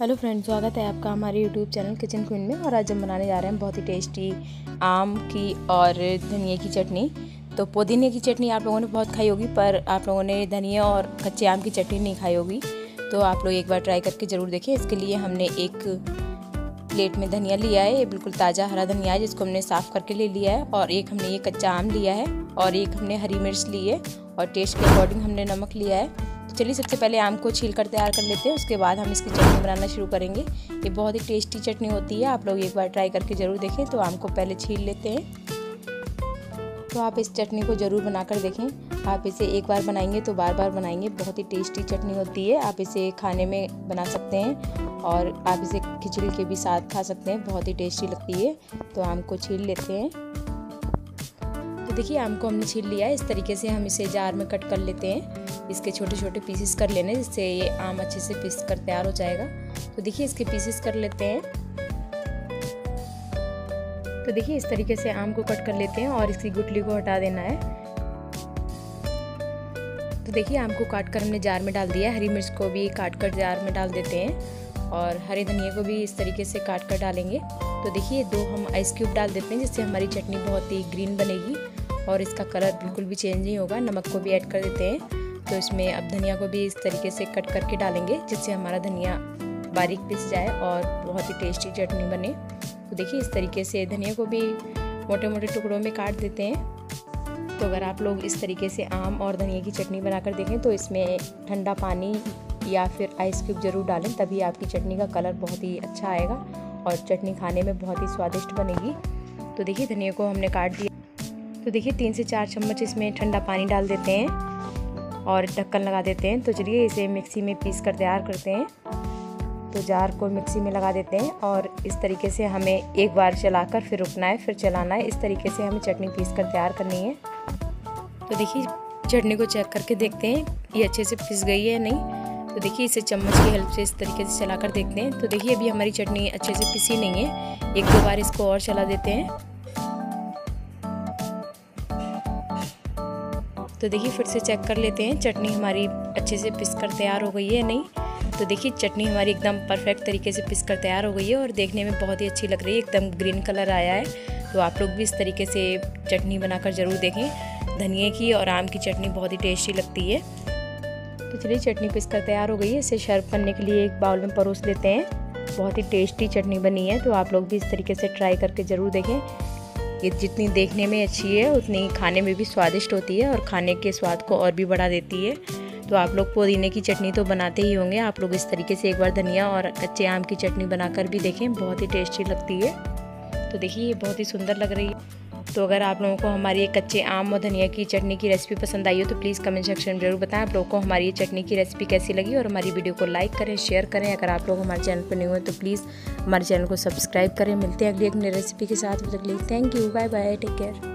Hello friends, स्वागत है आपका हमारे यूट्यूब चैनल किचन क्वीन में। और आज हम बनाने जा रहे हैं बहुत ही टेस्टी आम की और धनिया की चटनी। तो पुदीने की चटनी आप लोगों ने बहुत खाई होगी, पर आप लोगों ने धनिया और कच्चे आम की चटनी नहीं खाई होगी, तो आप लोग एक बार ट्राई करके ज़रूर देखिए। इसके लिए हमने एक प्लेट में धनिया लिया है, ये बिल्कुल ताज़ा हरा धनिया है जिसको हमने साफ़ करके ले लिया है। और एक हमने ये कच्चा आम लिया है और एक हमने हरी मिर्च ली है और टेस्ट के अकॉर्डिंग हमने नमक लिया है। चलिए सबसे पहले आम को छील कर तैयार कर लेते हैं, उसके बाद हम इसकी चटनी बनाना शुरू करेंगे। ये बहुत ही टेस्टी चटनी होती है, आप लोग एक बार ट्राई करके ज़रूर देखें। तो आम को पहले छील लेते हैं। तो आप इस चटनी को ज़रूर बनाकर देखें। आप इसे एक बार बनाएंगे तो बार बार बनाएंगे। बहुत ही टेस्टी चटनी होती है, आप इसे खाने में बना सकते हैं और आप इसे खिचड़ी के भी साथ खा सकते हैं, बहुत ही टेस्टी लगती है। तो आम को छील लेते हैं। तो देखिए आम को हमने छील लिया है। इस तरीके से हम इसे जार में कट कर लेते हैं। इसके छोटे छोटे पीसेस कर लेने, जिससे ये आम अच्छे से पीस कर तैयार हो जाएगा। तो देखिए इसके पीसेस कर लेते हैं। तो देखिए इस तरीके से आम को कट कर लेते हैं और इसकी गुठली को हटा देना है। तो देखिए आम को काट कर हमने जार में डाल दिया है। हरी मिर्च को भी काट कर जार में डाल देते हैं और हरे धनिया को भी इस तरीके से काट कर डालेंगे। तो देखिए दो हम आइस क्यूब डाल देते हैं, जिससे हमारी चटनी बहुत ही ग्रीन बनेगी और इसका कलर बिल्कुल भी चेंज नहीं होगा। नमक को भी ऐड कर देते हैं। तो इसमें अब धनिया को भी इस तरीके से कट करके डालेंगे, जिससे हमारा धनिया बारीक पिस जाए और बहुत ही टेस्टी चटनी बने। तो देखिए इस तरीके से धनिया को भी मोटे मोटे टुकड़ों में काट देते हैं। तो अगर आप लोग इस तरीके से आम और धनिया की चटनी बनाकर देखें तो इसमें ठंडा पानी या फिर आइस क्यूब ज़रूर डालें, तभी आपकी चटनी का कलर बहुत ही अच्छा आएगा और चटनी खाने में बहुत ही स्वादिष्ट बनेगी। तो देखिए धनिया को हमने काट दिया। तो देखिए 3 से 4 चम्मच इसमें ठंडा पानी डाल देते हैं और ढक्कन लगा देते हैं। तो चलिए इसे मिक्सी में पीस कर तैयार करते हैं। तो जार को मिक्सी में लगा देते हैं और इस तरीके से हमें एक बार चलाकर फिर रुकना है, फिर चलाना है। इस तरीके से हमें चटनी पीस कर तैयार करनी है। तो देखिए चटनी को चेक करके देखते हैं ये अच्छे से पिस गई है नहीं। तो देखिए इसे चम्मच की हेल्प से इस तरीके से चलाकर देखते हैं। तो देखिए अभी हमारी चटनी अच्छे से पिसी नहीं है, 1-2 बार इसको और चला देते हैं। तो देखिए फिर से चेक कर लेते हैं, चटनी हमारी अच्छे से पिस कर तैयार हो गई है नहीं। तो देखिए चटनी हमारी एकदम परफेक्ट तरीके से पिस कर तैयार हो गई है और देखने में बहुत ही अच्छी लग रही है, एकदम ग्रीन कलर आया है। तो आप लोग भी इस तरीके से चटनी बनाकर ज़रूर देखें। धनिया की और आम की चटनी बहुत ही टेस्टी लगती है। तो चलिए चटनी पिस कर तैयार हो गई है। इसे सर्व करने के लिए एक बाउल में परोस देते हैं। बहुत ही टेस्टी चटनी बनी है, तो आप लोग भी इस तरीके से ट्राई करके ज़रूर देखें। ये जितनी देखने में अच्छी है उतनी खाने में भी स्वादिष्ट होती है और खाने के स्वाद को और भी बढ़ा देती है। तो आप लोग पुदीने की चटनी तो बनाते ही होंगे, आप लोग इस तरीके से एक बार धनिया और कच्चे आम की चटनी बनाकर भी देखें, बहुत ही टेस्टी लगती है। तो देखिए ये बहुत ही सुंदर लग रही है। तो अगर आप लोगों को हमारी ये कच्चे आम और धनिया की चटनी की रेसिपी पसंद आई हो तो प्लीज़ कमेंट सेक्शन में ज़रूर बताएं आप लोगों को हमारी ये चटनी की रेसिपी कैसी लगी। और हमारी वीडियो को लाइक करें, शेयर करें। अगर आप लोग हमारे चैनल पर न्यू हो तो प्लीज़ हमारे चैनल को सब्सक्राइब करें। मिलते हैं अगली एक नई रेसिपी के साथ। तब तक के लिए thank you, bye bye, take care.